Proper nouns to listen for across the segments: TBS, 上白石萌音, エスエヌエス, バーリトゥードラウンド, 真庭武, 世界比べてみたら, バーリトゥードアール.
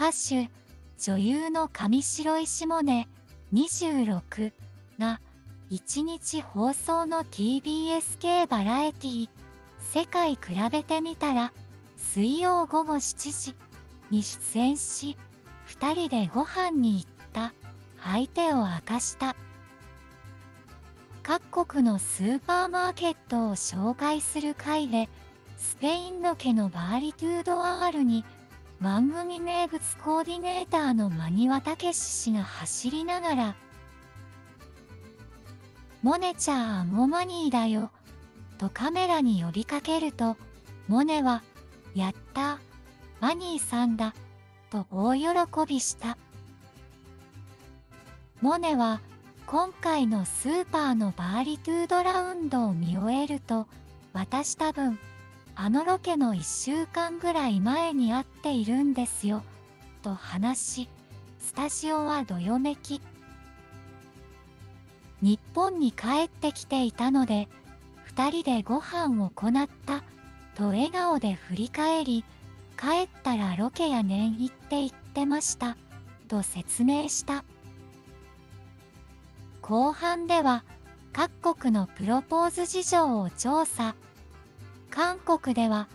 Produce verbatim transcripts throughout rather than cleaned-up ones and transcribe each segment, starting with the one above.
歌手、女優の上白石萌音にじゅうろくがいちにち放送の ティービーエス 系バラエティ世界比べてみたら水曜午後しちじに出演し、ふたりでご飯に行った相手を明かした。各国のスーパーマーケットを紹介する回で、スペインロケのバーリトゥードアールに番組名物コーディネーターの真庭武氏が走りながら、モネちゃんモマニーだよとカメラに呼びかけると、モネはやったマニーさんだと大喜びした。モネは今回のスーパーのバーリトゥードラウンドを見終えると、私多分あのロケのいっしゅうかんぐらい前に会っているんですよと話し、スタジオはどよめき。日本に帰ってきていたのでふたりでご飯を行ったと笑顔で振り返り、帰ったらロケやねん行って行ってましたと説明した。後半では各国のプロポーズ事情を調査。韓国では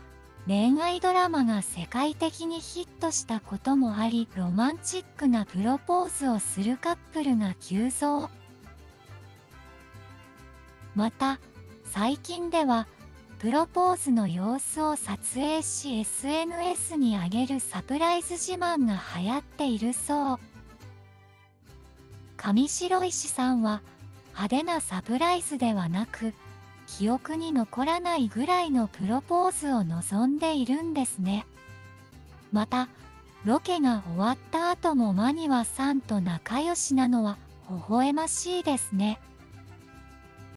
恋愛ドラマが世界的にヒットしたこともあり、ロマンチックなプロポーズをするカップルが急増。また最近ではプロポーズの様子を撮影し エスエヌエス に上げるサプライズ自慢が流行っているそう。上白石さんは派手なサプライズではなく、記憶に残らないぐらいのプロポーズを望んでいるんですね。またロケが終わった後も真庭さんと仲良しなのは微笑ましいですね。